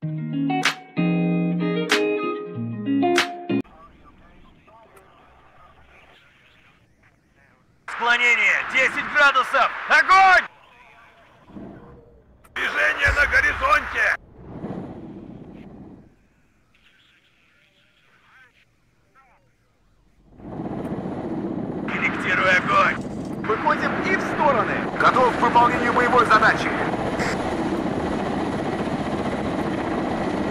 Склонение 10 градусов. Огонь! Движение на горизонте. Корректируй огонь. Выходим и в стороны. Готов к выполнению боевой задачи.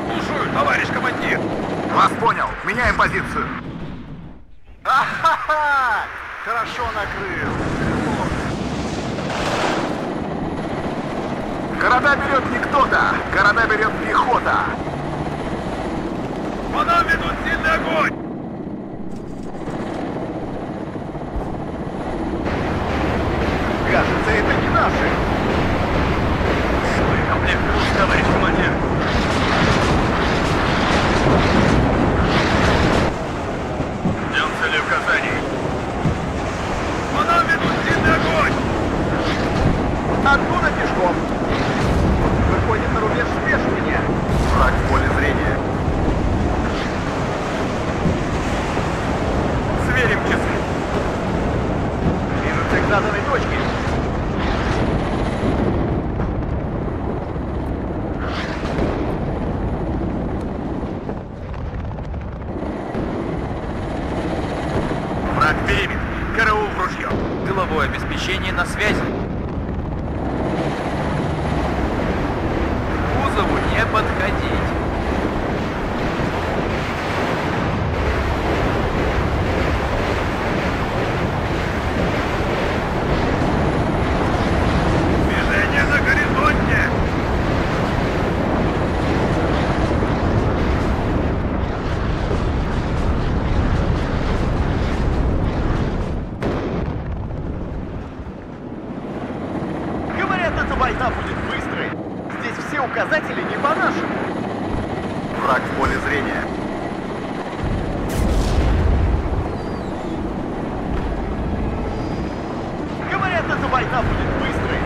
Слушаю, товарищ командир. Вас понял. Меняем позицию. А-ха-ха! Хорошо накрыл. Города берет не кто-то, города берет пехота. По нам ведут сильный огонь. Кажется, это не наши. Вы комплектуете, товарищ командир. Ждем целеуказаний. По нам ведут длинный огонь! Оттуда пешком! Выходим на рубеж спешивания! Враг в поле зрения! Сверим часы! Движемся к заданной точке! Враг в периметре! Караул в ружье. Тыловое обеспечение на связи. К кузову не подходить. Война будет быстрой. Здесь все указатели не по-нашему. Враг в поле зрения. Говорят, эта война будет быстрой.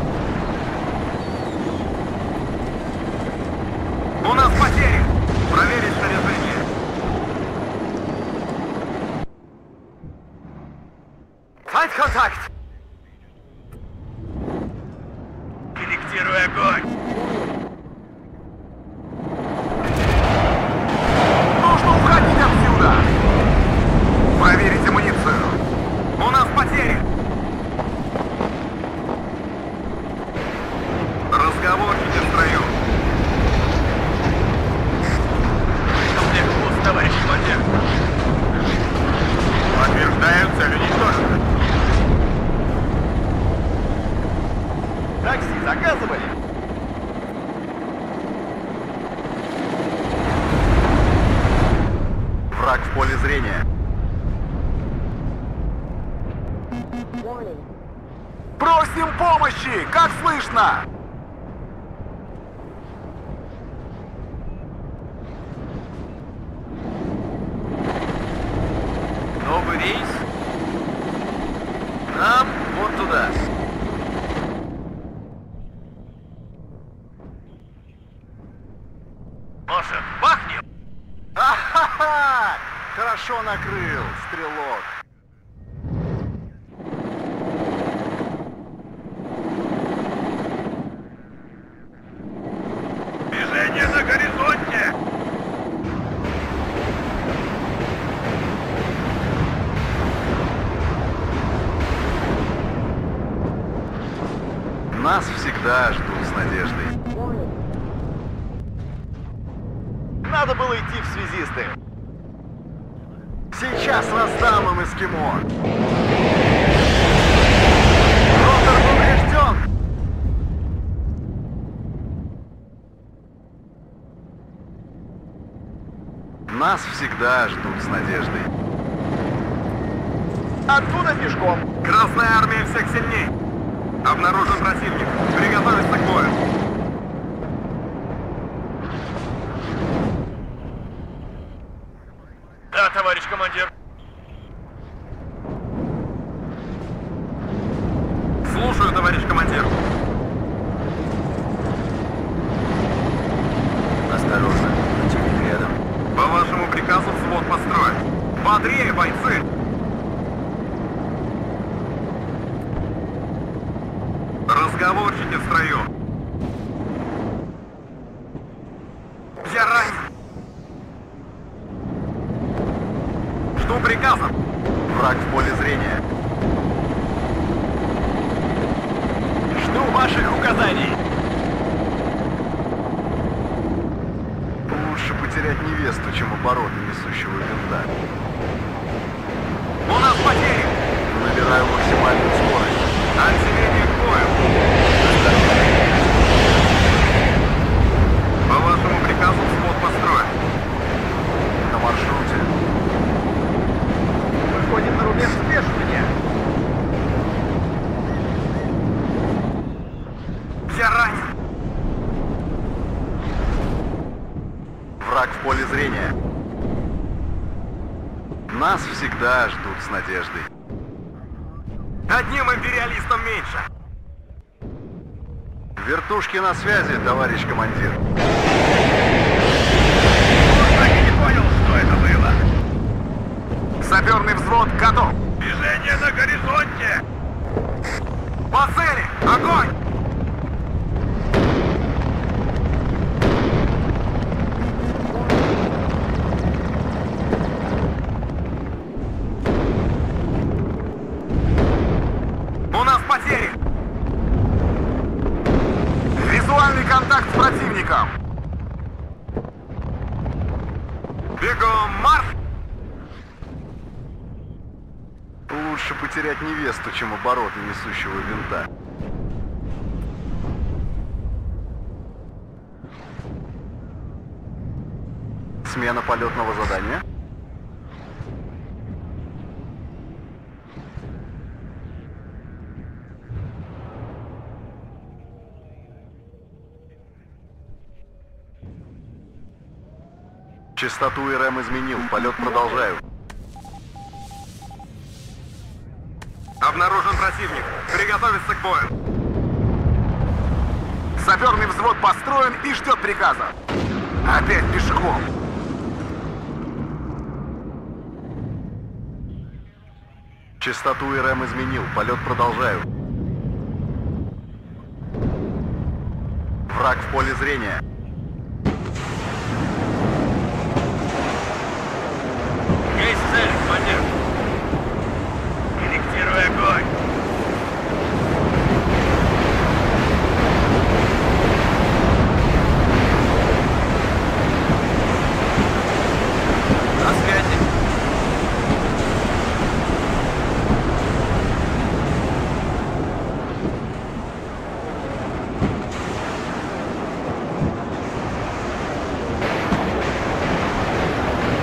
У нас потери. Проверить снаряжение. Контакт! Корректируй огонь! Нужно уходить отсюда! Проверить амуницию! У нас потери! Разговорники в строю! Комплект пуст, товарищ командир! Подтверждаю, цель уничтожена! Такси заказывали? Враг в поле зрения. Просим помощи! Как слышно? Новый рейс? Нам вон туда. Может, бахнем? А-ха-ха! Хорошо накрыл, стрелок. Движение на горизонте! Нас всегда ждут с надеждой. Надо было идти в связисты. Сейчас раздам им эскимо. Ротор поврежден. Нас всегда ждут с надеждой. Оттуда пешком. Красная армия всех сильней. Обнаружен противник. Приготовиться к бою. Да, товарищ командир. Слушаю, товарищ командир. Осторожно, противник рядом. По вашему приказу взвод построен. Бодрее, бойцы! Разговорчики в строю. Я ранен. Жду приказа. Враг в поле зрения. Жду ваших указаний. Лучше потерять невесту, чем обороты несущего винта. У нас потери! Набираю максимальную скорость. Отделение к бою! По вашему приказу взвод построен. На маршруте. Выходим на рубеж спешивания. Я ранен. Враг в поле зрения. Нас всегда ждут с надеждой. Одним империалистом меньше. Вертушки на связи, товарищ командир. Он так и не понял, что это было. Саперный взвод готов. Движение на горизонте. По цели, огонь! Терять невесту, чем обороты несущего винта. Смена полетного задания. Частоту РМ изменил. Полет продолжаю. Обнаружен противник. Приготовиться к бою. Саперный взвод построен и ждет приказа. Опять пешком. Частоту РМ изменил. Полет продолжаю. Враг в поле зрения. Есть цель, поддержка. Огонь! На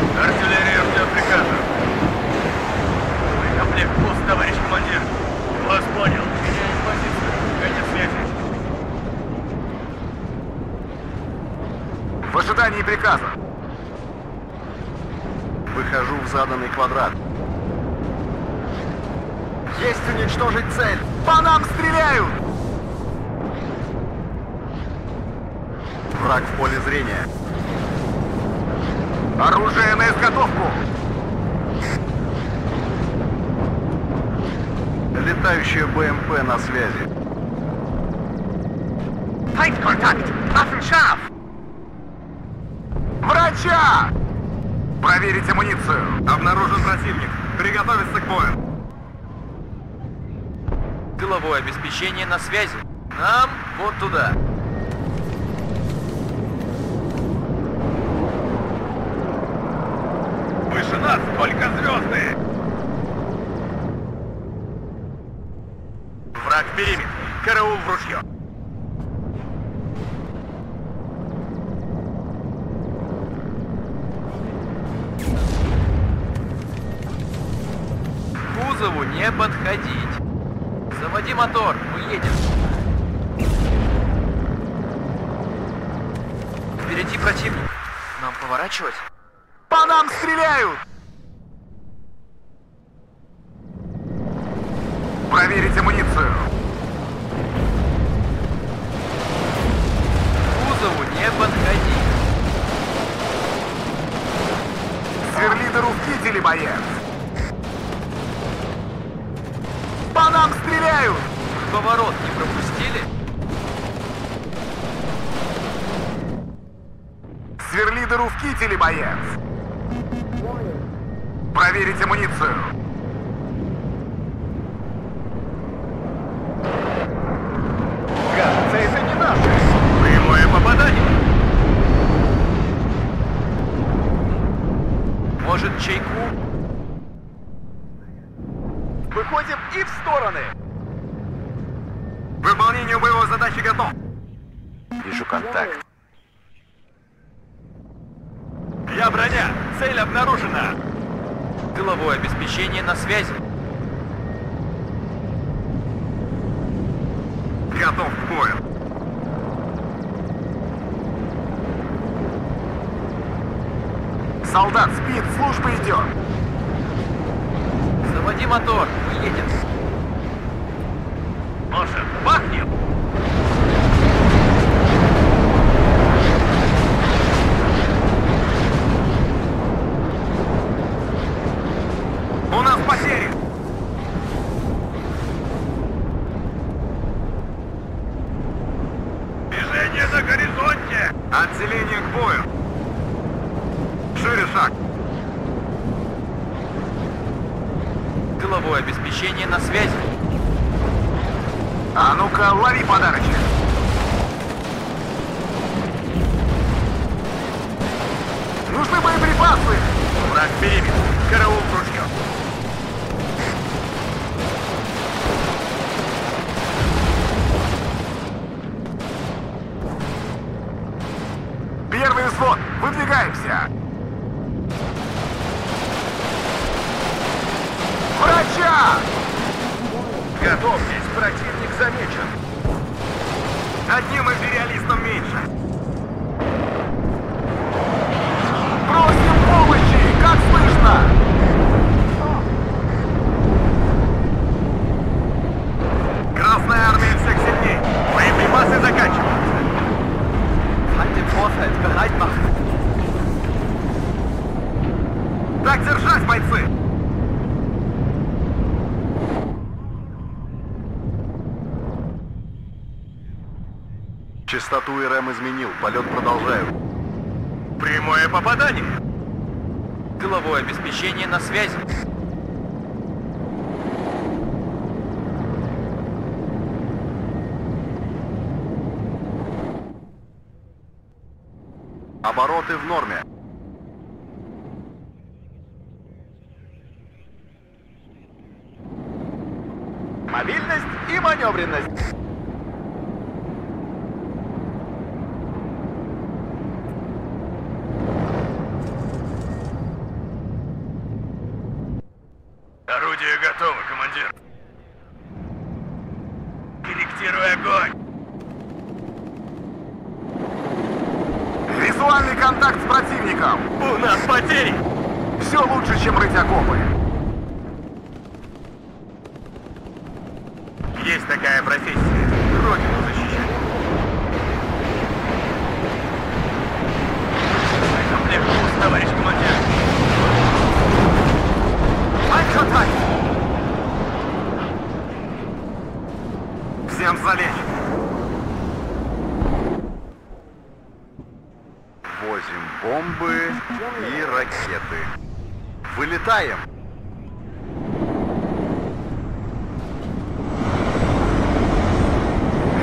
связи! Артиллерия ждет приказа. Комплект пуст, товарищ командир. Вас понял. Меняем позицию. Конец связи. В ожидании приказа. Выхожу в заданный квадрат. Есть уничтожить цель. По нам стреляют! Враг в поле зрения. Оружие на изготовку. Летающая БМП на связи. Файт-контакт! Ваффеншаф! Врача! Проверить амуницию. Обнаружен противник. Приготовиться к бою. Тыловое обеспечение на связи. Нам вот туда. Выше нас только звезды! Враг в периметре. Караул в ружье. К кузову не подходить. Заводи мотор, мы едем. Впереди противник. Нам поворачивать? По нам стреляют! Проверить амуницию. К кузову не подходи. боец! По нам стреляют! Поворот не пропустили? Сверли дыру в кителе, боец! Проверить амуницию! Кажется, это не наши! Прямое попадание! Может, чайку? Выходим и в стороны! К выполнению моего задачи готов! Вижу контакт. Я броня! Цель обнаружена! Тыловое обеспечение на связи. Готов к бою. Солдат спит, служба идет. Заводи мотор, мы едем. Может, бахнем? У нас потери! Движение на горизонте! Отделение к бою! Шире шаг! Тыловое обеспечение на связи! А ну-ка, лови подарочек! Нужны боеприпасы! Враг в периметре! Караул кружка! Первый взвод! Выдвигаемся! Врача! Готовьтесь, противник замечен! Одним империалистом меньше! Просим помощи! Как слышно? Красная армия всех сильней! Боеприпасы заканчиваются! An dem Vorfeld bereit machen. Так держать, бойцы! Частоту РМ изменил, полет продолжаю. Прямое попадание! Тыловое обеспечение на связи. Обороты в норме. Мобильность и маневренность. Орудие готово, командир. Корректируй огонь. Визуальный контакт с противником. У нас потери. Все лучше, чем рыть окопы. Есть такая профессия. Родину защищать. Комплект пуст, товарищ командир. Айхотай! Всем залечь. Бомбы и ракеты. Вылетаем!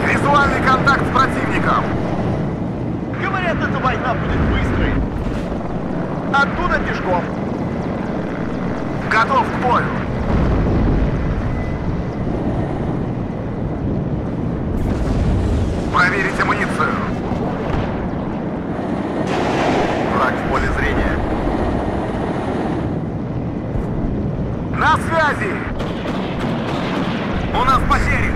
Визуальный контакт с противником! Говорят, эта война будет быстрой. Оттуда пешком. Готов к бою! Проверить амуницию! В поле зрения. На связи! У нас потери!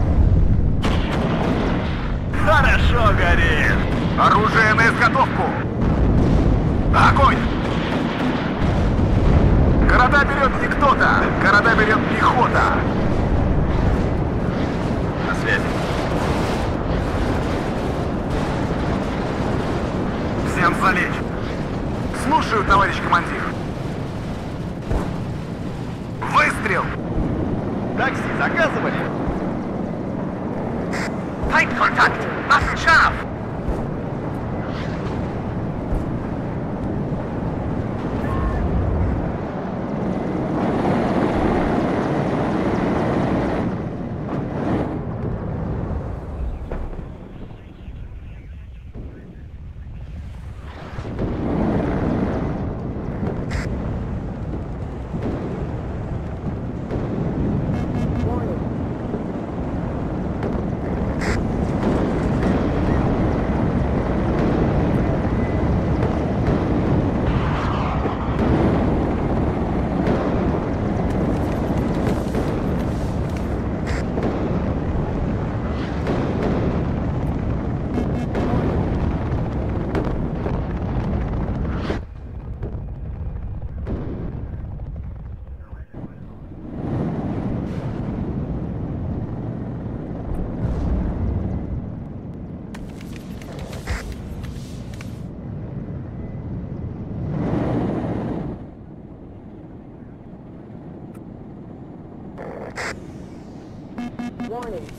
Хорошо горит! Оружие на изготовку! Огонь! Города берет не кто-то, города берет пехота! На связи! Всем залечь! Слушаю, товарищ командир. обстрел. Такси заказывали? Файтконтакт! Массеншаф! Warning. Warning.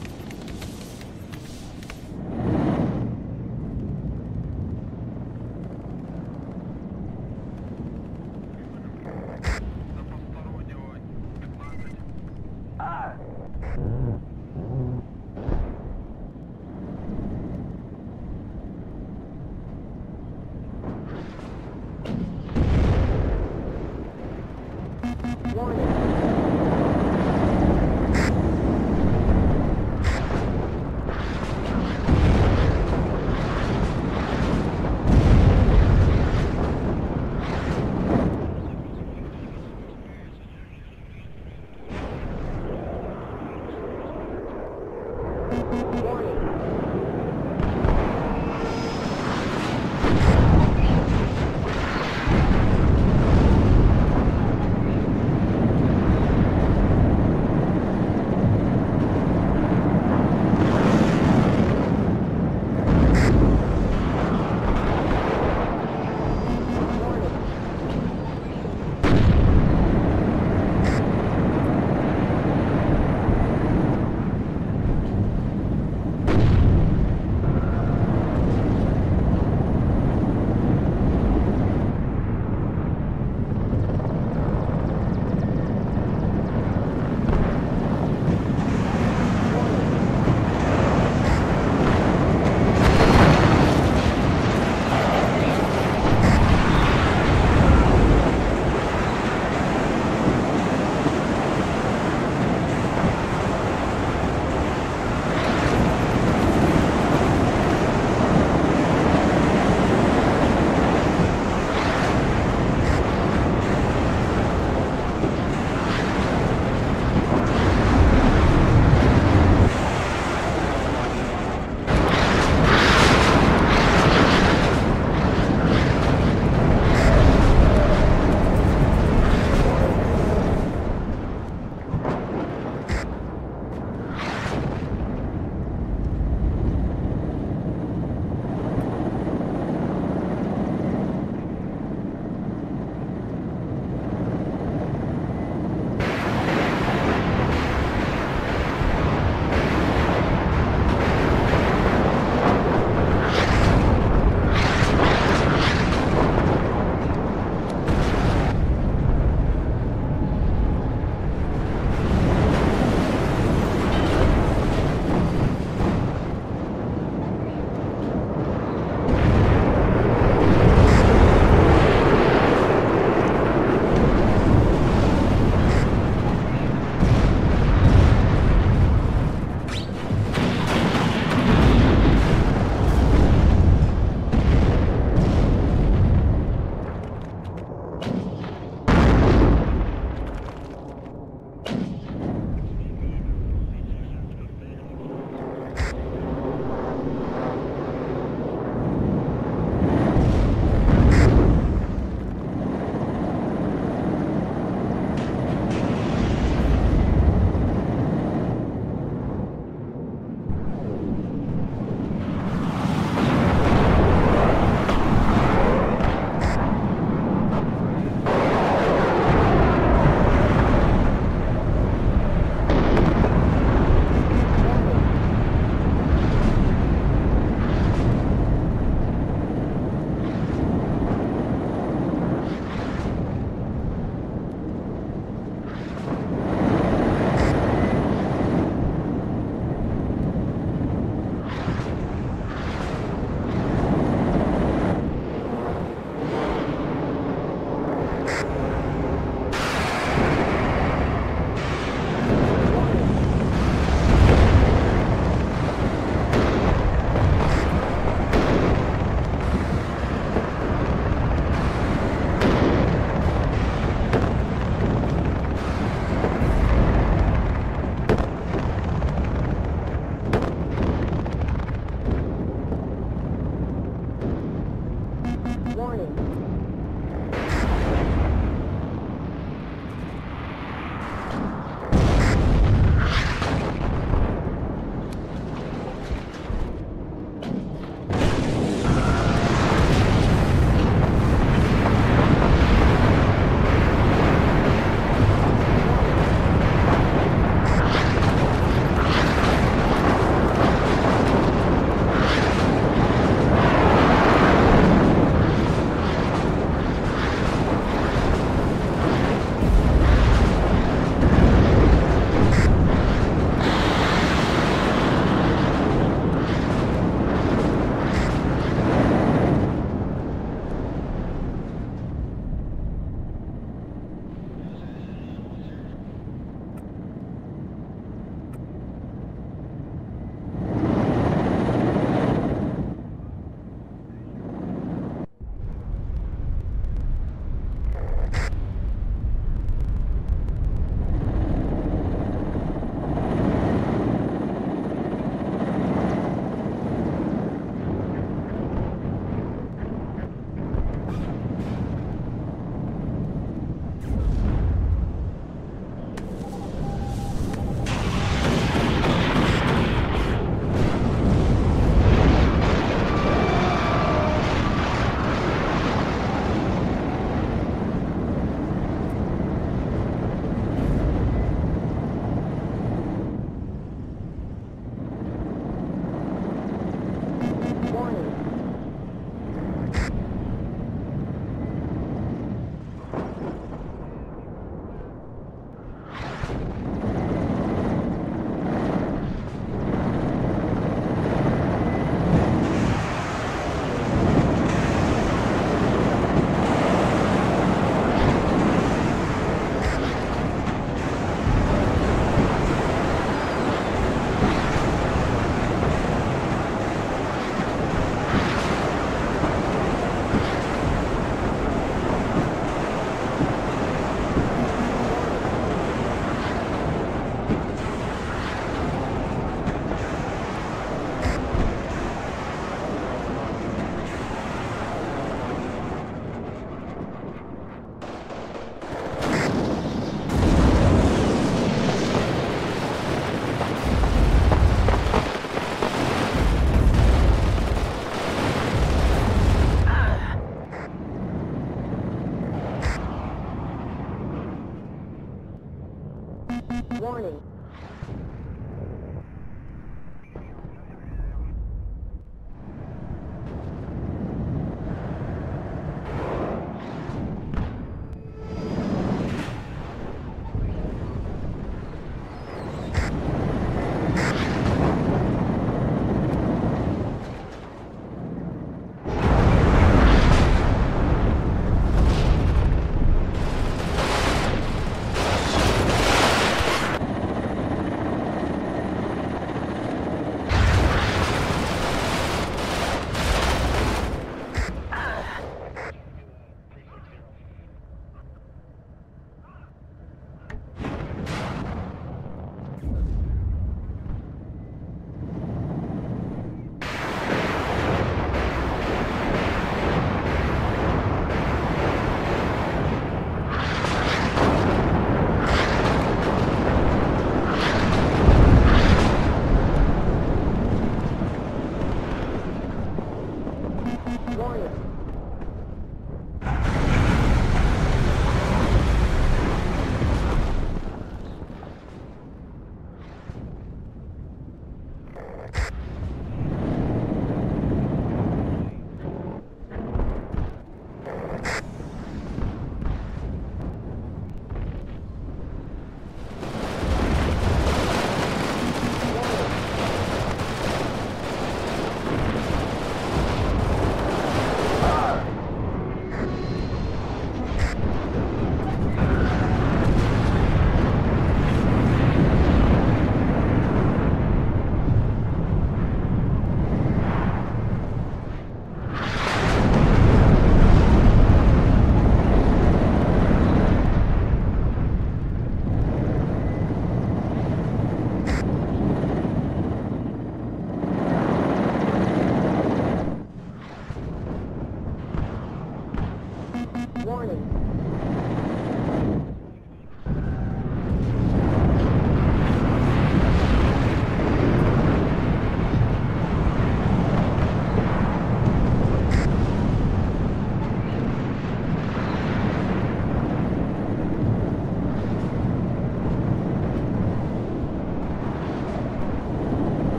Warning.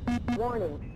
Warning. Warning. Warning.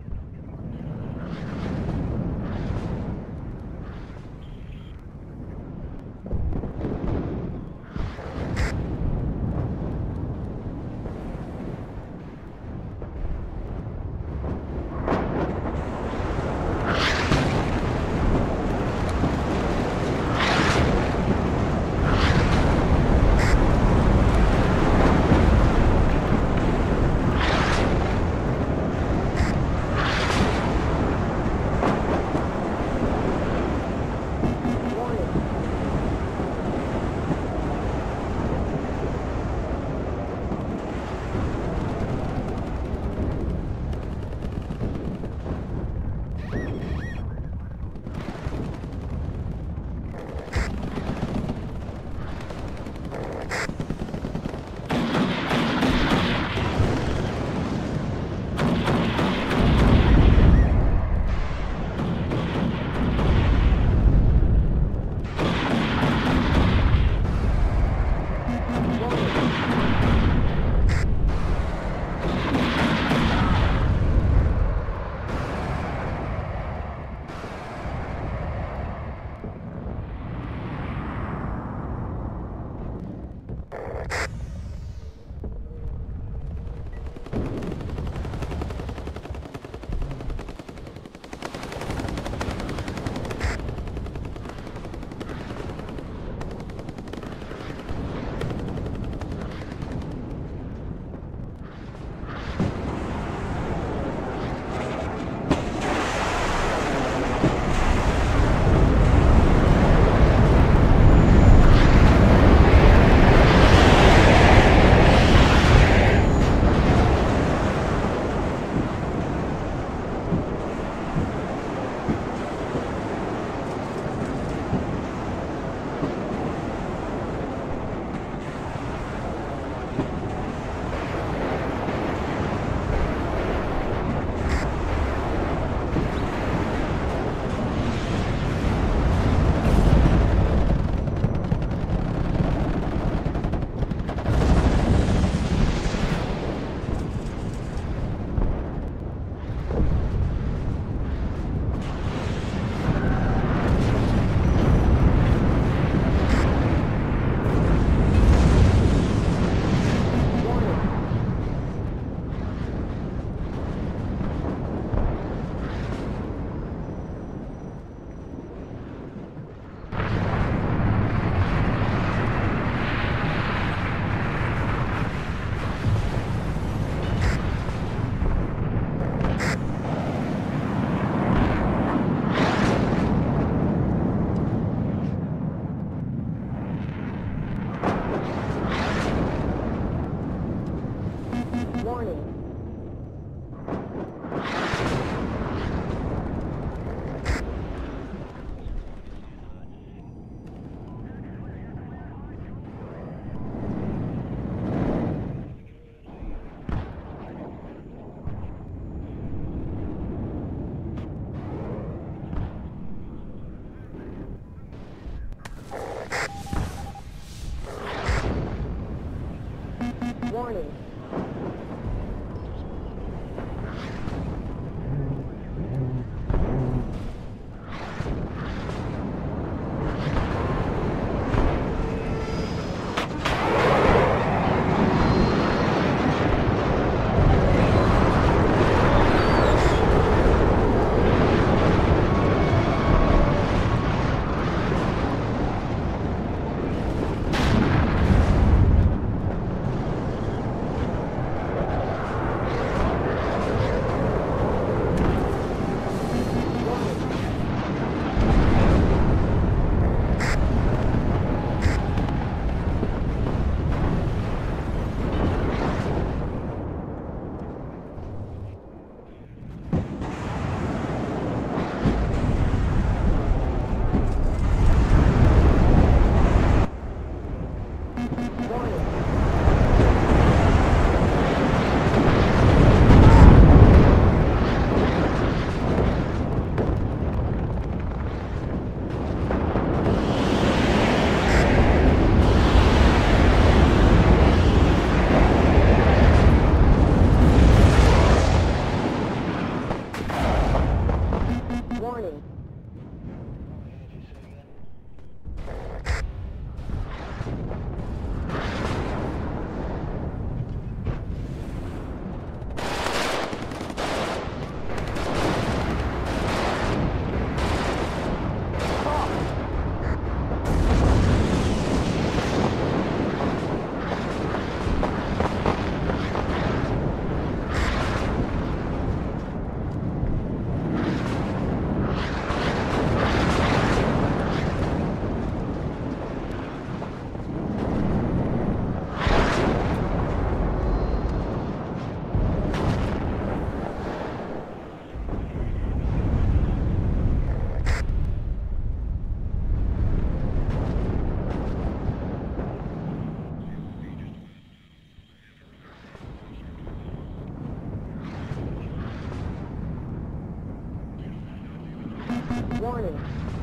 warning.